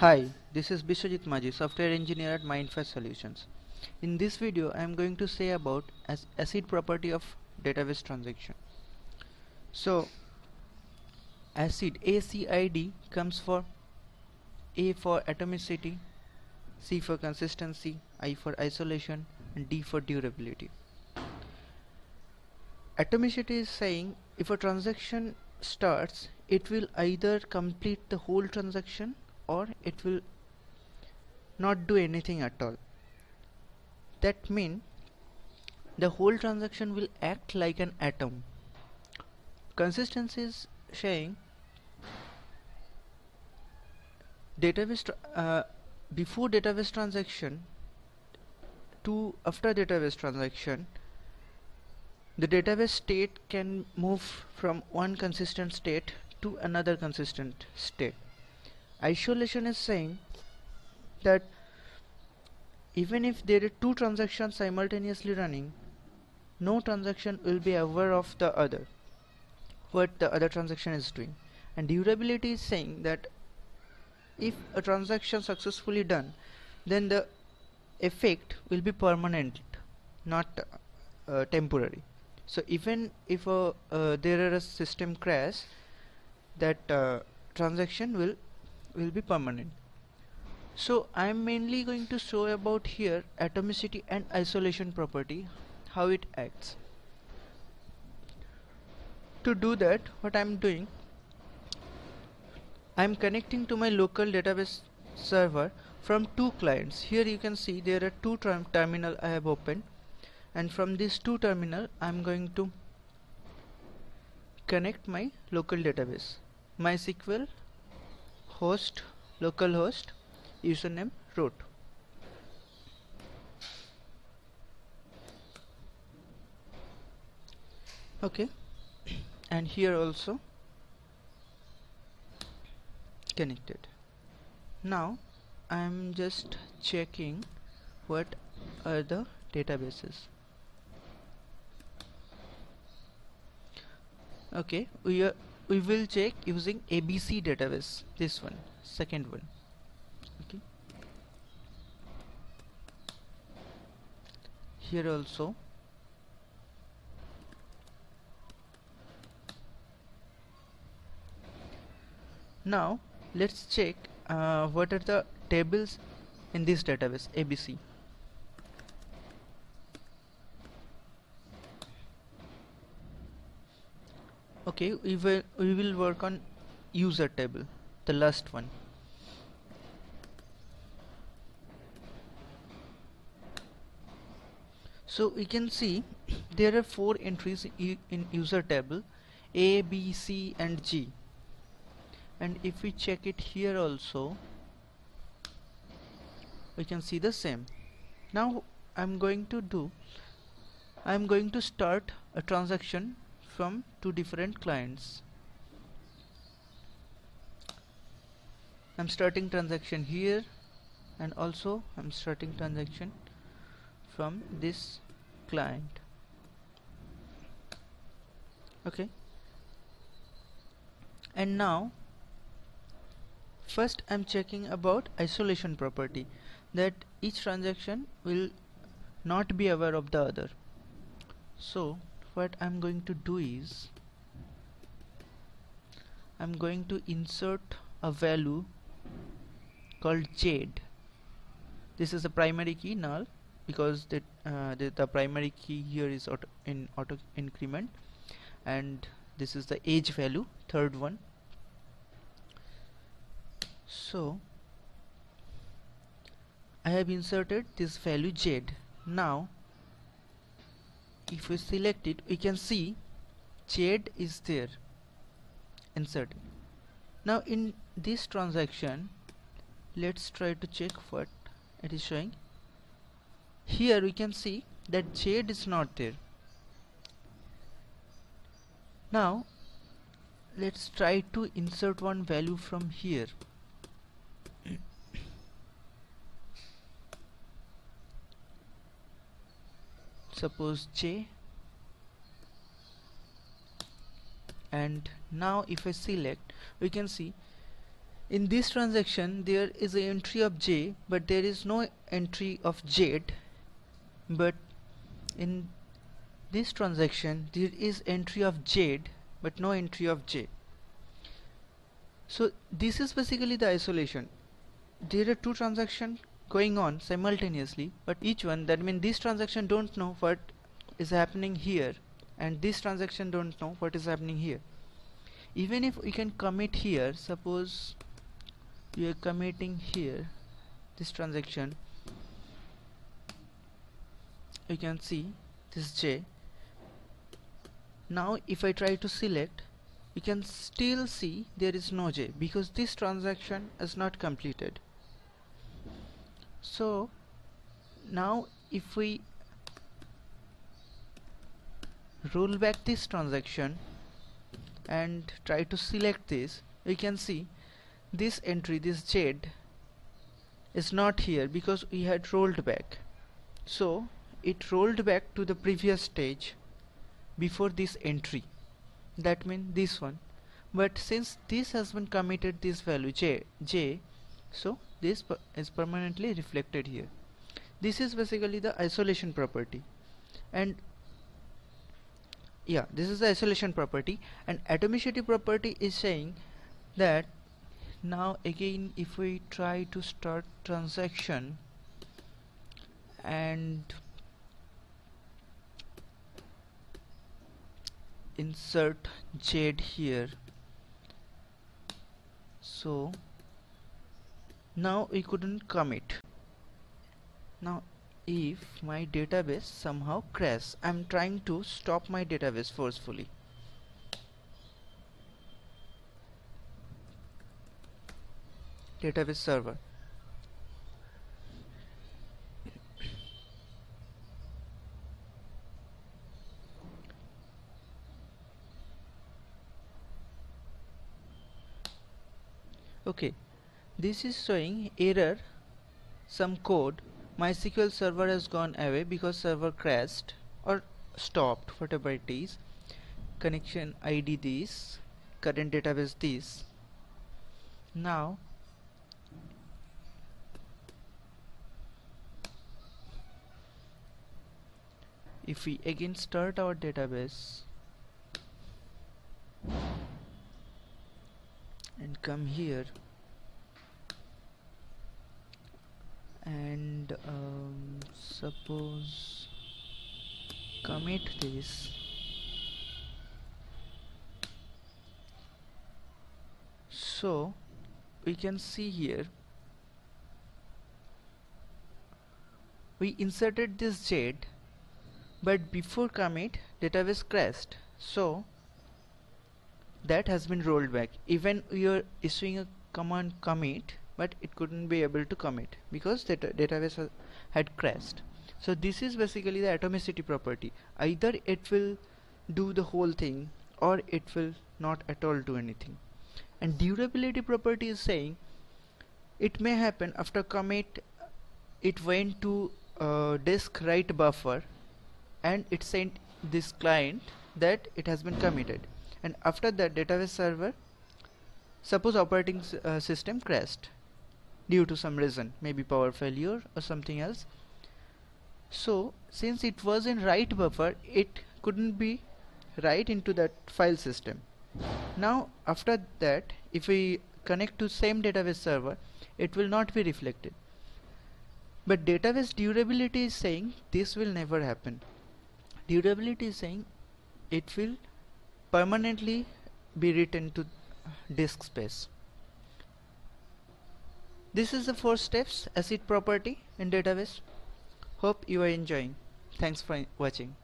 Hi, this is Biswajit Maji, software engineer at Mindfire Solutions. In this video, I am going to say about ACID property of database transaction. So, ACID, ACID comes for A for atomicity, C for consistency, I for isolation, and D for durability. Atomicity is saying if a transaction starts, it will either complete the whole transaction or it will not do anything at all. That means the whole transaction will act like an atom. Consistency is saying database before database transaction to after database transaction, the database state can move from one consistent state to another consistent state. Isolation is saying that even if there are two transactions simultaneously running, no transaction will be aware of the other, what the other transaction is doing. And durability is saying that if a transaction successfully done, then the effect will be permanent, not temporary. So even if there are a system crash, that transaction will be permanent. So I am mainly going to show about here atomicity and isolation property, how it acts. To do that, what I am doing, I am connecting to my local database server from two clients. Here you can see there are two terminals I have opened, and from these two terminals I am going to connect my local database. MySQL host, localhost, username root. Okay, and here also connected. Now I am just checking what are the databases. Okay, we will check using ABC database, this one, second one. Okay, here also now let's check what are the tables in this database ABC. Okay, we will work on user table, the last one. So we can see there are four entries in user table, A, B, C and G. And if we check it here also, we can see the same. Now I'm going to start a transaction from two different clients. I'm starting transaction here, and also I'm starting transaction from this client. Okay, and now first I'm checking about isolation property, that each transaction will not be aware of the other. So what I'm going to do is I'm going to insert a value called Jade. This is a primary key, null, because the primary key here is auto increment, and this is the age value, third one. So I have inserted this value Jade. Now if we select it, we can see Jade is there inserted. Now in this transaction, let's try to check what it is showing. Here we can see that Jade is not there. Now let's try to insert one value from here. Suppose J, and now if I select, we can see In this transaction there is an entry of J, but there is no entry of Z, but in this transaction there is entry of Z but no entry of J. So this is basically the isolation. There are two transactions going on simultaneously, but each one, that means this transaction don't know what is happening here and this transaction don't know what is happening here. Even if we can commit here, suppose you are committing here this transaction, you can see this J. Now if I try to select, you can still see there is no J because this transaction is not completed. So now if we roll back this transaction and try to select this, you can see this entry, this Z, is not here because we had rolled back. So it rolled back to the previous stage before this entry, that means this one. But since this has been committed, this value J, so this is permanently reflected here. This is basically the isolation property, and yeah, this is the isolation property. And atomicity property is saying that now again if we try to start transaction and insert Z here, so now we couldn't commit. Now if my database somehow crashes, I'm trying to stop my database forcefully, database server, okay. This is showing error, some code, MySQL server has gone away because server crashed or stopped, whatever it is, connection ID this, current database this. Now if we again start our database and come here and suppose commit this, so we can see here we inserted this Z, but before commit database crashed, so that has been rolled back. Even we are issuing a command commit, but it couldn't be able to commit because the database had crashed. So this is basically the atomicity property. Either it will do the whole thing or it will not at all do anything. And durability property is saying it may happen after commit, it went to disk write buffer and it sent this client that it has been committed, and after that database server, suppose operating system crashed due to some reason, maybe power failure or something else. So since it was in write buffer, it couldn't be write into that file system. Now after that, if we connect to same database server, it will not be reflected. But database durability is saying this will never happen. Durability is saying it will permanently be written to disk space. This is the 4 steps ACID property in database. Hope you are enjoying. Thanks for watching.